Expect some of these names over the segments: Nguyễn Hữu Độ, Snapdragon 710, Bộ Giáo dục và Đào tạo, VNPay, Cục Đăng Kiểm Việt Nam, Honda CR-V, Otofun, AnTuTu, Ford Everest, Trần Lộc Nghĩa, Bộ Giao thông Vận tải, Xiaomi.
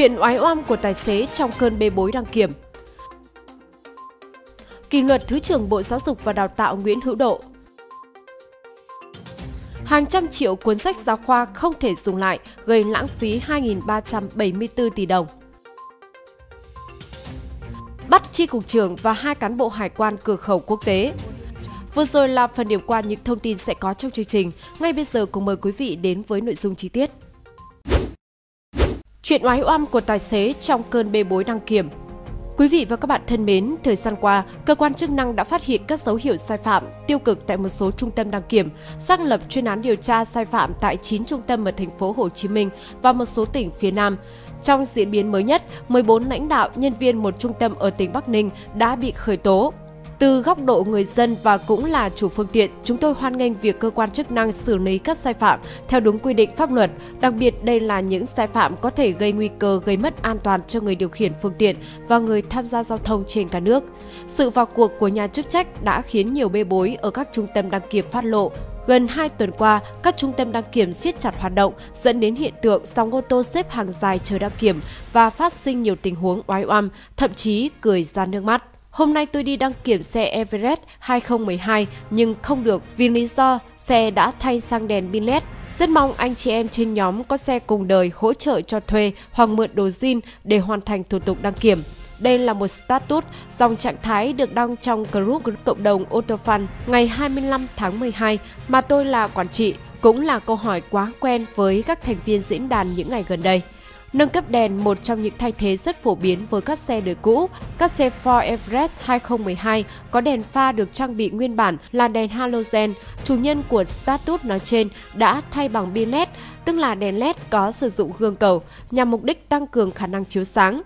chuyện oái oăm của tài xế trong cơn bê bối đăng kiểm. Kỷ luật Thứ trưởng Bộ Giáo dục và Đào tạo Nguyễn Hữu Độ. Hàng trăm triệu cuốn sách giáo khoa không thể dùng lại gây lãng phí 2.374 tỷ đồng. Bắt chi cục trưởng và 2 cán bộ hải quan cửa khẩu quốc tế. Vừa rồi là phần điểm qua những thông tin sẽ có trong chương trình. Ngay bây giờ cùng mời quý vị đến với nội dung chi tiết. Chuyện oái oăm của tài xế trong cơn bê bối đăng kiểm. Quý vị và các bạn thân mến, thời gian qua, cơ quan chức năng đã phát hiện các dấu hiệu sai phạm, tiêu cực tại một số trung tâm đăng kiểm, xác lập chuyên án điều tra sai phạm tại 9 trung tâm ở thành phố Hồ Chí Minh và một số tỉnh phía Nam. Trong diễn biến mới nhất, 14 lãnh đạo, nhân viên một trung tâm ở tỉnh Bắc Ninh đã bị khởi tố. Từ góc độ người dân và cũng là chủ phương tiện, chúng tôi hoan nghênh việc cơ quan chức năng xử lý các sai phạm theo đúng quy định pháp luật. Đặc biệt, đây là những sai phạm có thể gây nguy cơ gây mất an toàn cho người điều khiển phương tiện và người tham gia giao thông trên cả nước. Sự vào cuộc của nhà chức trách đã khiến nhiều bê bối ở các trung tâm đăng kiểm phát lộ. Gần 2 tuần qua, các trung tâm đăng kiểm siết chặt hoạt động, dẫn đến hiện tượng dòng ô tô xếp hàng dài chờ đăng kiểm và phát sinh nhiều tình huống oái oăm, thậm chí cười ra nước mắt. Hôm nay tôi đi đăng kiểm xe Everest 2012 nhưng không được vì lý do xe đã thay sang đèn pin LED. Rất mong anh chị em trên nhóm có xe cùng đời hỗ trợ cho thuê hoặc mượn đồ zin để hoàn thành thủ tục đăng kiểm. Đây là một status dòng trạng thái được đăng trong group cộng đồng Otofun ngày 25 tháng 12 mà tôi là quản trị, cũng là câu hỏi quá quen với các thành viên diễn đàn những ngày gần đây. Nâng cấp đèn một trong những thay thế rất phổ biến với các xe đời cũ. Các xe Ford Everest 2012 có đèn pha được trang bị nguyên bản là đèn halogen. Chủ nhân của status nói trên đã thay bằng pin LED, tức là đèn LED có sử dụng gương cầu, nhằm mục đích tăng cường khả năng chiếu sáng.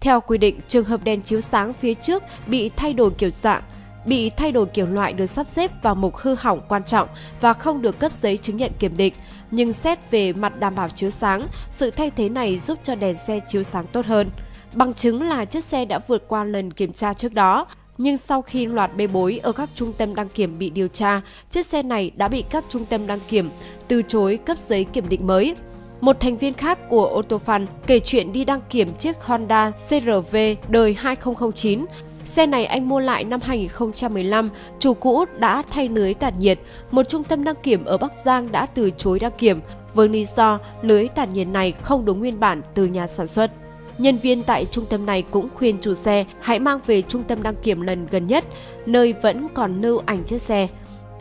Theo quy định, trường hợp đèn chiếu sáng phía trước bị thay đổi kiểu dạng, bị thay đổi kiểu loại được sắp xếp vào mục hư hỏng quan trọng và không được cấp giấy chứng nhận kiểm định. Nhưng xét về mặt đảm bảo chiếu sáng, sự thay thế này giúp cho đèn xe chiếu sáng tốt hơn. Bằng chứng là chiếc xe đã vượt qua lần kiểm tra trước đó, nhưng sau khi loạt bê bối ở các trung tâm đăng kiểm bị điều tra, chiếc xe này đã bị các trung tâm đăng kiểm từ chối cấp giấy kiểm định mới. Một thành viên khác của Otofun kể chuyện đi đăng kiểm chiếc Honda CR-V đời 2009. Xe này anh mua lại năm 2015, chủ cũ đã thay lưới tản nhiệt. Một trung tâm đăng kiểm ở Bắc Giang đã từ chối đăng kiểm với lý do lưới tản nhiệt này không đúng nguyên bản từ nhà sản xuất. Nhân viên tại trung tâm này cũng khuyên chủ xe hãy mang về trung tâm đăng kiểm lần gần nhất, nơi vẫn còn lưu ảnh chiếc xe.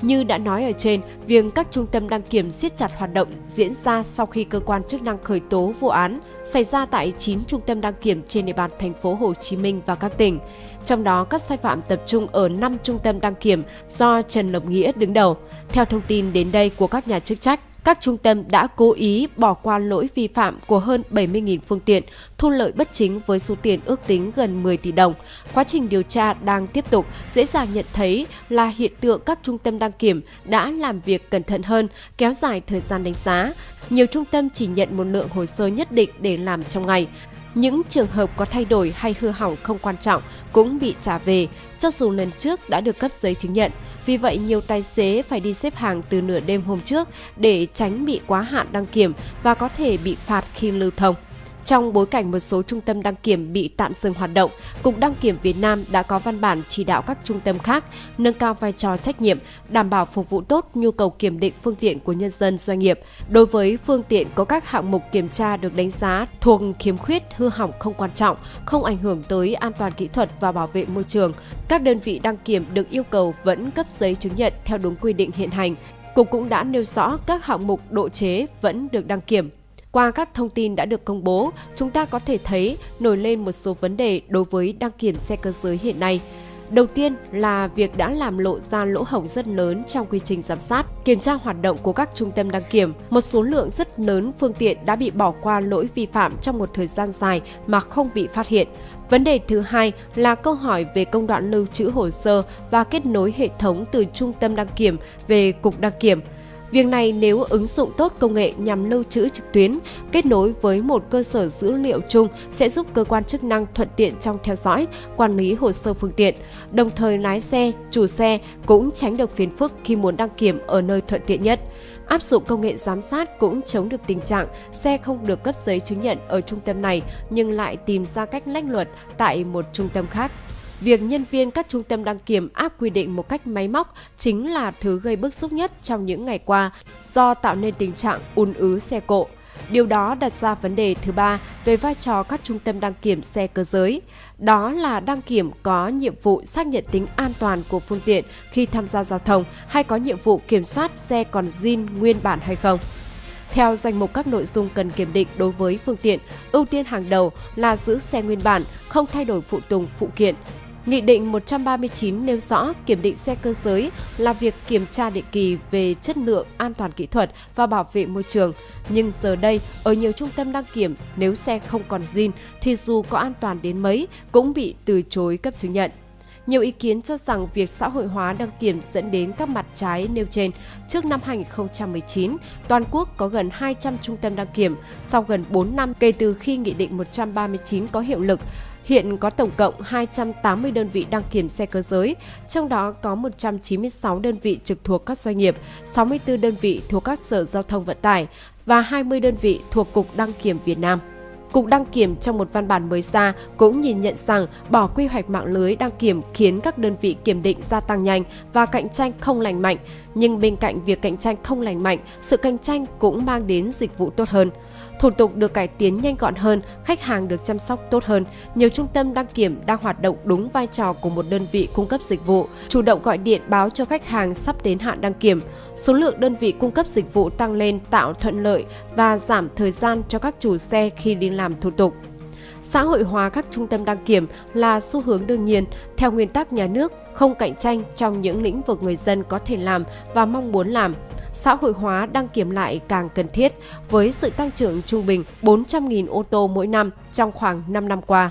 Như đã nói ở trên, việc các trung tâm đăng kiểm siết chặt hoạt động diễn ra sau khi cơ quan chức năng khởi tố vụ án xảy ra tại 9 trung tâm đăng kiểm trên địa bàn thành phố Hồ Chí Minh và các tỉnh. Trong đó, các sai phạm tập trung ở 5 trung tâm đăng kiểm do Trần Lộc Nghĩa đứng đầu. Theo thông tin đến đây của các nhà chức trách, các trung tâm đã cố ý bỏ qua lỗi vi phạm của hơn 70.000 phương tiện, thu lợi bất chính với số tiền ước tính gần 10 tỷ đồng. Quá trình điều tra đang tiếp tục, dễ dàng nhận thấy là hiện tượng các trung tâm đăng kiểm đã làm việc cẩn thận hơn, kéo dài thời gian đánh giá. Nhiều trung tâm chỉ nhận một lượng hồ sơ nhất định để làm trong ngày. Những trường hợp có thay đổi hay hư hỏng không quan trọng cũng bị trả về, cho dù lần trước đã được cấp giấy chứng nhận. Vì vậy, nhiều tài xế phải đi xếp hàng từ nửa đêm hôm trước để tránh bị quá hạn đăng kiểm và có thể bị phạt khi lưu thông. Trong bối cảnh một số trung tâm đăng kiểm bị tạm dừng hoạt động, Cục Đăng Kiểm Việt Nam đã có văn bản chỉ đạo các trung tâm khác nâng cao vai trò trách nhiệm, đảm bảo phục vụ tốt nhu cầu kiểm định phương tiện của nhân dân doanh nghiệp. Đối với phương tiện có các hạng mục kiểm tra được đánh giá thuộc khiếm khuyết, hư hỏng không quan trọng, không ảnh hưởng tới an toàn kỹ thuật và bảo vệ môi trường, các đơn vị đăng kiểm được yêu cầu vẫn cấp giấy chứng nhận theo đúng quy định hiện hành. Cục cũng đã nêu rõ các hạng mục độ chế vẫn được đăng kiểm. Qua các thông tin đã được công bố, chúng ta có thể thấy nổi lên một số vấn đề đối với đăng kiểm xe cơ giới hiện nay. Đầu tiên là việc đã làm lộ ra lỗ hổng rất lớn trong quy trình giám sát, kiểm tra hoạt động của các trung tâm đăng kiểm. Một số lượng rất lớn phương tiện đã bị bỏ qua lỗi vi phạm trong một thời gian dài mà không bị phát hiện. Vấn đề thứ hai là câu hỏi về công đoạn lưu trữ hồ sơ và kết nối hệ thống từ trung tâm đăng kiểm về Cục Đăng Kiểm. Việc này nếu ứng dụng tốt công nghệ nhằm lưu trữ trực tuyến, kết nối với một cơ sở dữ liệu chung sẽ giúp cơ quan chức năng thuận tiện trong theo dõi, quản lý hồ sơ phương tiện. Đồng thời lái xe, chủ xe cũng tránh được phiền phức khi muốn đăng kiểm ở nơi thuận tiện nhất. Áp dụng công nghệ giám sát cũng chống được tình trạng xe không được cấp giấy chứng nhận ở trung tâm này nhưng lại tìm ra cách lách luật tại một trung tâm khác. Việc nhân viên các trung tâm đăng kiểm áp quy định một cách máy móc chính là thứ gây bức xúc nhất trong những ngày qua do tạo nên tình trạng ùn ứ xe cộ. Điều đó đặt ra vấn đề thứ ba về vai trò các trung tâm đăng kiểm xe cơ giới. Đó là đăng kiểm có nhiệm vụ xác nhận tính an toàn của phương tiện khi tham gia giao thông hay có nhiệm vụ kiểm soát xe còn zin nguyên bản hay không. Theo danh mục các nội dung cần kiểm định đối với phương tiện, ưu tiên hàng đầu là giữ xe nguyên bản, không thay đổi phụ tùng phụ kiện. Nghị định 139 nêu rõ kiểm định xe cơ giới là việc kiểm tra định kỳ về chất lượng, an toàn kỹ thuật và bảo vệ môi trường. Nhưng giờ đây, ở nhiều trung tâm đăng kiểm, nếu xe không còn zin thì dù có an toàn đến mấy cũng bị từ chối cấp chứng nhận. Nhiều ý kiến cho rằng việc xã hội hóa đăng kiểm dẫn đến các mặt trái nêu trên. Trước năm 2019, toàn quốc có gần 200 trung tâm đăng kiểm. Sau gần 4 năm kể từ khi Nghị định 139 có hiệu lực, hiện có tổng cộng 280 đơn vị đăng kiểm xe cơ giới, trong đó có 196 đơn vị trực thuộc các doanh nghiệp, 64 đơn vị thuộc các sở giao thông vận tải và 20 đơn vị thuộc Cục Đăng Kiểm Việt Nam. Cục Đăng Kiểm trong một văn bản mới ra cũng nhìn nhận rằng bỏ quy hoạch mạng lưới đăng kiểm khiến các đơn vị kiểm định gia tăng nhanh và cạnh tranh không lành mạnh. Nhưng bên cạnh việc cạnh tranh không lành mạnh, sự cạnh tranh cũng mang đến dịch vụ tốt hơn. Thủ tục được cải tiến nhanh gọn hơn, khách hàng được chăm sóc tốt hơn. Nhiều trung tâm đăng kiểm đang hoạt động đúng vai trò của một đơn vị cung cấp dịch vụ, chủ động gọi điện báo cho khách hàng sắp đến hạn đăng kiểm. Số lượng đơn vị cung cấp dịch vụ tăng lên tạo thuận lợi và giảm thời gian cho các chủ xe khi đi làm thủ tục. Xã hội hóa các trung tâm đăng kiểm là xu hướng đương nhiên, theo nguyên tắc nhà nước, không cạnh tranh trong những lĩnh vực người dân có thể làm và mong muốn làm. Xã hội hóa đăng kiểm lại càng cần thiết với sự tăng trưởng trung bình 400.000 ô tô mỗi năm trong khoảng 5 năm qua.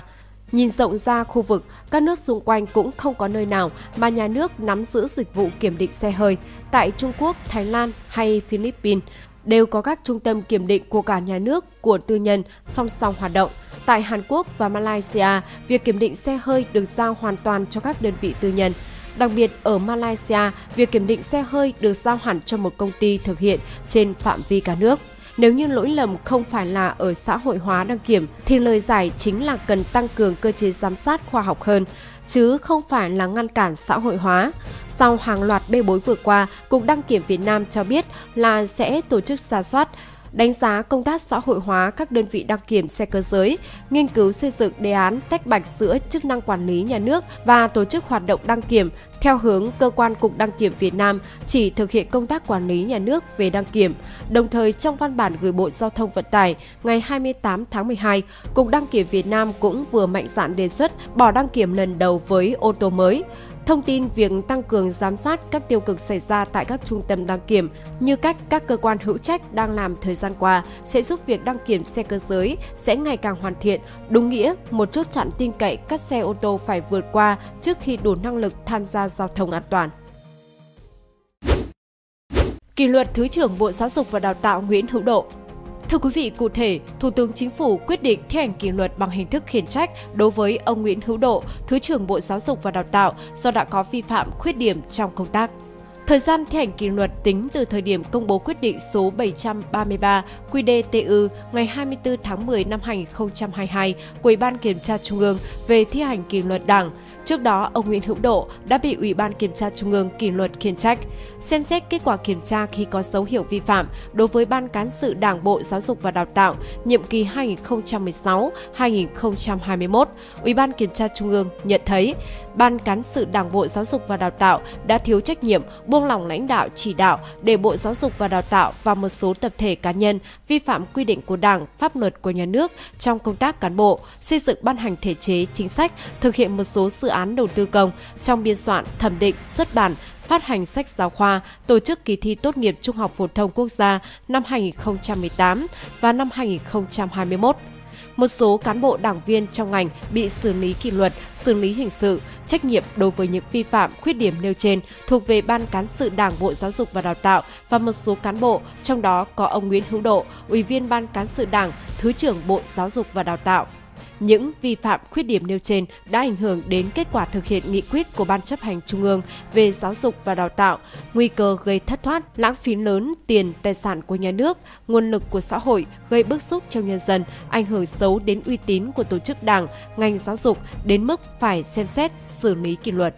Nhìn rộng ra khu vực, các nước xung quanh cũng không có nơi nào mà nhà nước nắm giữ dịch vụ kiểm định xe hơi. Tại Trung Quốc, Thái Lan hay Philippines đều có các trung tâm kiểm định của cả nhà nước, của tư nhân song song hoạt động. Tại Hàn Quốc và Malaysia, việc kiểm định xe hơi được giao hoàn toàn cho các đơn vị tư nhân. Đặc biệt ở Malaysia, việc kiểm định xe hơi được giao hẳn cho một công ty thực hiện trên phạm vi cả nước. Nếu như lỗi lầm không phải là ở xã hội hóa đăng kiểm, thì lời giải chính là cần tăng cường cơ chế giám sát khoa học hơn, chứ không phải là ngăn cản xã hội hóa. Sau hàng loạt bê bối vừa qua, Cục Đăng Kiểm Việt Nam cho biết là sẽ tổ chức rà soát, đánh giá công tác xã hội hóa các đơn vị đăng kiểm xe cơ giới, nghiên cứu xây dựng đề án tách bạch giữa chức năng quản lý nhà nước và tổ chức hoạt động đăng kiểm theo hướng cơ quan Cục Đăng Kiểm Việt Nam chỉ thực hiện công tác quản lý nhà nước về đăng kiểm. Đồng thời, trong văn bản gửi Bộ Giao thông Vận tải ngày 28 tháng 12, Cục Đăng Kiểm Việt Nam cũng vừa mạnh dạn đề xuất bỏ đăng kiểm lần đầu với ô tô mới. Thông tin việc tăng cường giám sát các tiêu cực xảy ra tại các trung tâm đăng kiểm như cách các cơ quan hữu trách đang làm thời gian qua sẽ giúp việc đăng kiểm xe cơ giới sẽ ngày càng hoàn thiện, đúng nghĩa một chốt chặn tin cậy các xe ô tô phải vượt qua trước khi đủ năng lực tham gia giao thông an toàn. Kỷ luật Thứ trưởng Bộ Giáo dục và Đào tạo Nguyễn Hữu Độ. Thưa quý vị, cụ thể, Thủ tướng Chính phủ quyết định thi hành kỷ luật bằng hình thức khiển trách đối với ông Nguyễn Hữu Độ, Thứ trưởng Bộ Giáo dục và Đào tạo do đã có vi phạm khuyết điểm trong công tác. Thời gian thi hành kỷ luật tính từ thời điểm công bố quyết định số 733 QĐ-TU ngày 24 tháng 10 năm 2022 của Ủy ban Kiểm tra Trung ương về thi hành kỷ luật Đảng. Trước đó, ông Nguyễn Hữu Độ đã bị Ủy ban Kiểm tra Trung ương kỷ luật khiển trách, xem xét kết quả kiểm tra khi có dấu hiệu vi phạm đối với Ban Cán sự Đảng Bộ Giáo dục và Đào tạo nhiệm kỳ 2016-2021. Ủy ban Kiểm tra Trung ương nhận thấy Ban Cán sự Đảng Bộ Giáo dục và Đào tạo đã thiếu trách nhiệm, buông lỏng lãnh đạo chỉ đạo để Bộ Giáo dục và Đào tạo và một số tập thể cá nhân vi phạm quy định của Đảng, pháp luật của nhà nước trong công tác cán bộ, xây dựng ban hành thể chế, chính sách, thực hiện một số dự án đầu tư công trong biên soạn, thẩm định, xuất bản, phát hành sách giáo khoa, tổ chức kỳ thi tốt nghiệp trung học phổ thông quốc gia năm 2018 và năm 2021. Một số cán bộ đảng viên trong ngành bị xử lý kỷ luật, xử lý hình sự. Trách nhiệm đối với những vi phạm, khuyết điểm nêu trên thuộc về Ban Cán sự Đảng Bộ Giáo dục và Đào tạo và một số cán bộ, trong đó có ông Nguyễn Hữu Độ, Ủy viên Ban Cán sự Đảng, Thứ trưởng Bộ Giáo dục và Đào tạo. Những vi phạm khuyết điểm nêu trên đã ảnh hưởng đến kết quả thực hiện nghị quyết của Ban Chấp hành Trung ương về giáo dục và đào tạo, nguy cơ gây thất thoát, lãng phí lớn tiền, tài sản của nhà nước, nguồn lực của xã hội, gây bức xúc trong nhân dân, ảnh hưởng xấu đến uy tín của tổ chức Đảng, ngành giáo dục đến mức phải xem xét xử lý kỷ luật.